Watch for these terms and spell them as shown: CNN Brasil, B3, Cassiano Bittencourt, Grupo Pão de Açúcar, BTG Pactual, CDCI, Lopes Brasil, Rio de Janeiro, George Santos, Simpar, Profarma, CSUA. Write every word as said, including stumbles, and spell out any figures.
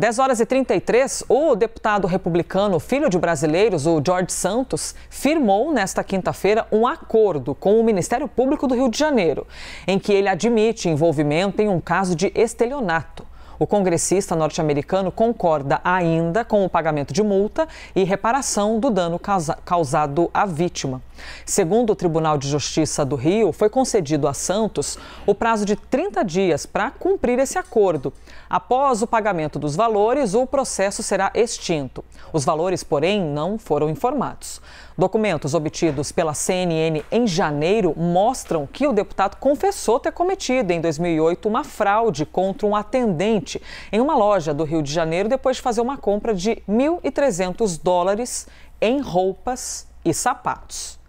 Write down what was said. dez horas e trinta e três, o deputado republicano, filho de brasileiros, o George Santos, firmou nesta quinta-feira um acordo com o Ministério Público do Rio de Janeiro, em que ele admite envolvimento em um caso de estelionato. O congressista norte-americano concorda ainda com o pagamento de multa e reparação do dano causado à vítima. Segundo o Tribunal de Justiça do Rio, foi concedido a Santos o prazo de trinta dias para cumprir esse acordo. Após o pagamento dos valores, o processo será extinto. Os valores, porém, não foram informados. Documentos obtidos pela C N N em janeiro mostram que o deputado confessou ter cometido, em dois mil e oito, uma fraude contra um atendente em uma loja do Rio de Janeiro depois de fazer uma compra de mil e trezentos dólares em roupas e sapatos.